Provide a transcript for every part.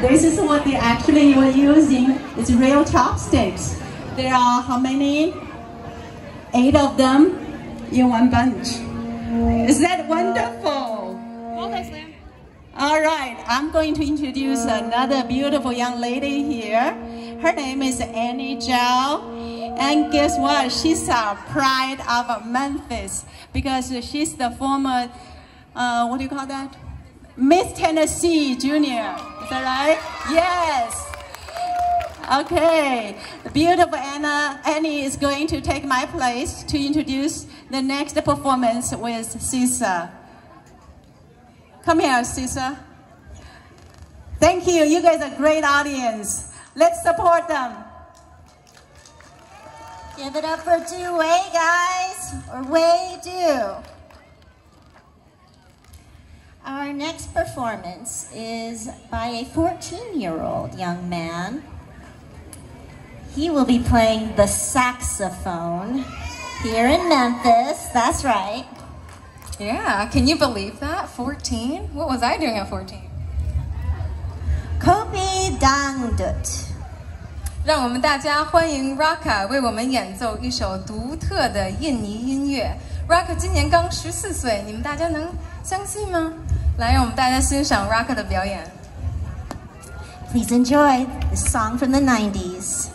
This is what they actually were using. It's real chopsticks. There are how many? 8 of them in one bunch. Is that wonderful? Well, thanks, Liam. All right, I'm going to introduce another beautiful young lady here. Her name is Annie Jo, and guess what? She's a pride of Memphis because she's the former, what do you call that? Miss Tennessee Jr. Is that right? Yes. Okay, the beautiful Annie is going to take my place to introduce the next performance with Sisa. Come here, Sisa. Thank you. You guys are a great audience. Let's support them. Give it up for Du Wei, guys, or Wei Du. Our next performance is by a 14-year-old young man. He will be playing the saxophone here in Memphis. That's right. Yeah, can you believe that? 14? What was I doing at 14? Kobe Dangdut. 让我们大家欢迎 Raka 为我们演奏一首独特的印尼音乐。Raka 今年刚14岁，你们大家能相信吗？来，让我们大家欣赏 Raka 的表演。Please enjoy this song from the 90s.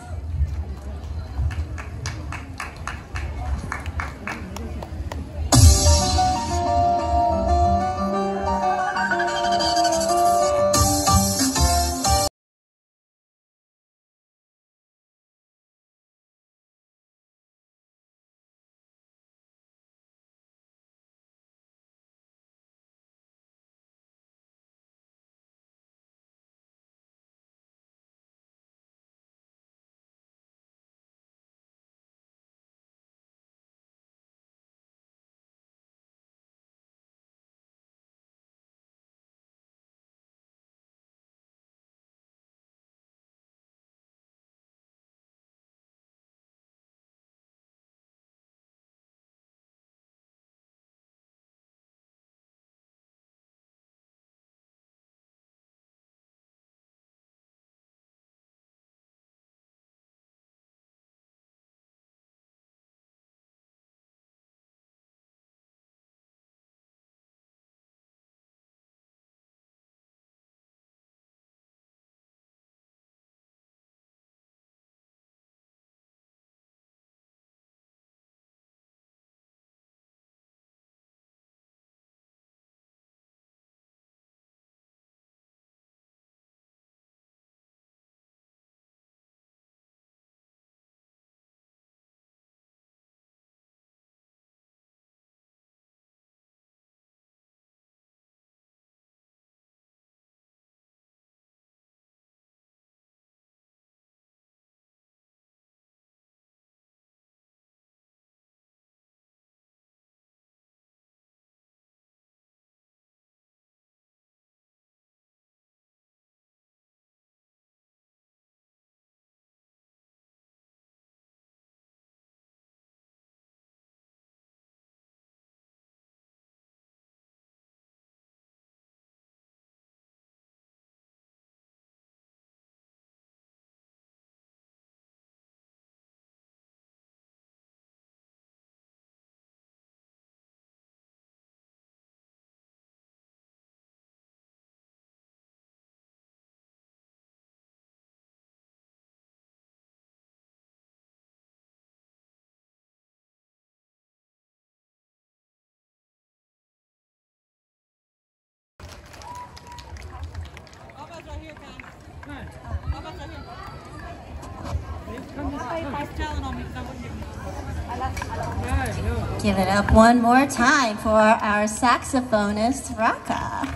Give it up one more time for our saxophonist, Raka.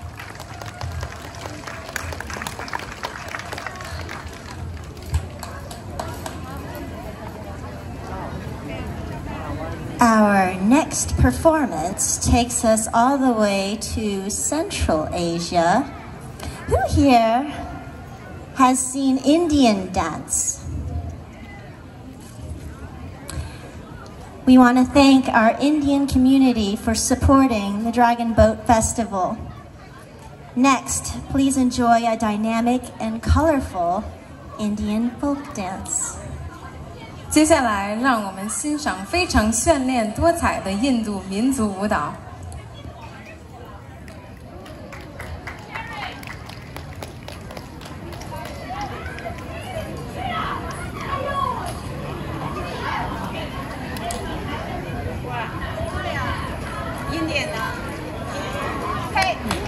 Our next performance takes us all the way to Central Asia. Who here has seen Indian dance? We want to thank our Indian community for supporting the Dragon Boat Festival. Next, please enjoy a dynamic and colorful Indian folk dance. 接下来，让我们欣赏非常绚烂多彩的印度民族舞蹈。 印度的，嘿。